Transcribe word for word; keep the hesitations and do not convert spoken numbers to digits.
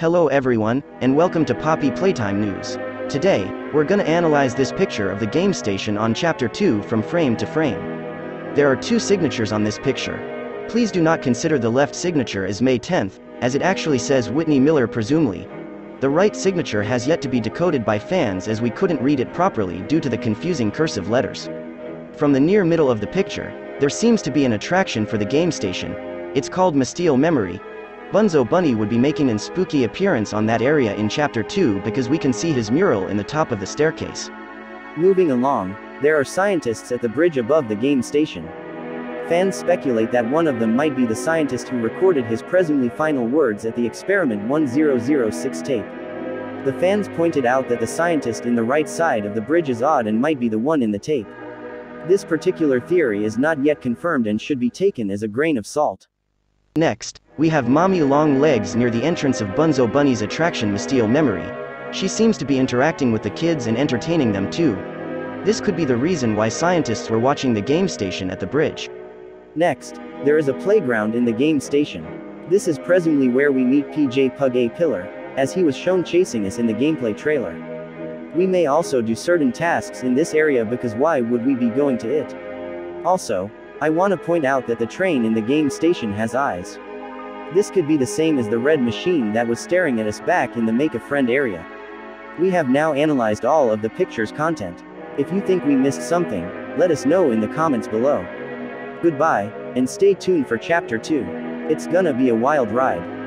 Hello everyone, and welcome to Poppy Playtime News. Today, we're gonna analyze this picture of the game station on chapter two from frame to frame. There are two signatures on this picture. Please do not consider the left signature as May tenth, as it actually says Whitney Miller presumably. The right signature has yet to be decoded by fans as we couldn't read it properly due to the confusing cursive letters. From the near middle of the picture, there seems to be an attraction for the game station. It's called Mystile Memory. Bunzo Bunny would be making an spooky appearance on that area in chapter two because we can see his mural in the top of the staircase. Moving along, there are scientists at the bridge above the game station. Fans speculate that one of them might be the scientist who recorded his presumably final words at the Experiment ten oh six tape. The fans pointed out that the scientist in the right side of the bridge is odd and might be the one in the tape. This particular theory is not yet confirmed and should be taken as a grain of salt. Next, we have Mommy Long Legs near the entrance of Bunzo Bunny's attraction Mystile Memory. She seems to be interacting with the kids and entertaining them too. This could be the reason why scientists were watching the game station at the bridge. Next, there is a playground in the game station. This is presumably where we meet P J Pug A Pillar, as he was shown chasing us in the gameplay trailer. We may also do certain tasks in this area because why would we be going to it? Also, I want to point out that the train in the game station has eyes. This could be the same as the red machine that was staring at us back in the Make a Friend area. We have now analyzed all of the picture's content. If you think we missed something, let us know in the comments below. Goodbye, and stay tuned for chapter two. It's gonna be a wild ride.